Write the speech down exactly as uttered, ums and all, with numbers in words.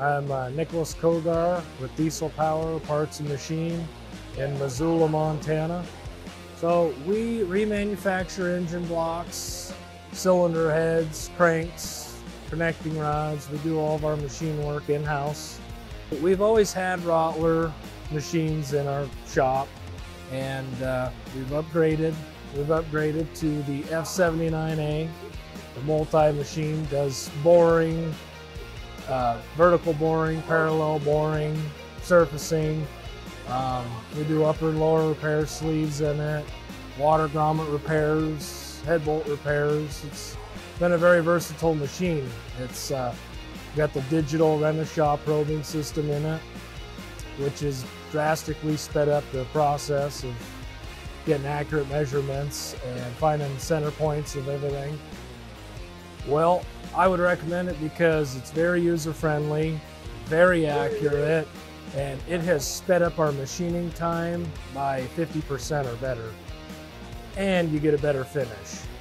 I'm uh, Nicholas Kogar with Diesel Power Parts and Machine in Missoula, Montana. So we remanufacture engine blocks, cylinder heads, cranks, connecting rods. We do all of our machine work in-house. We've always had Rottler machines in our shop, and uh, we've upgraded. We've upgraded to the F seventy-nine A. The multi-machine does boring, uh, vertical boring, parallel boring, surfacing. Um, we do upper and lower repair sleeves in it, water grommet repairs, head bolt repairs. It's been a very versatile machine. It's uh, got the digital Renishaw probing system in it, which has drastically sped up the process of getting accurate measurements and finding center points of everything. Well, I would recommend it because it's very user-friendly, very accurate, and it has sped up our machining time by fifty percent or better, and you get a better finish.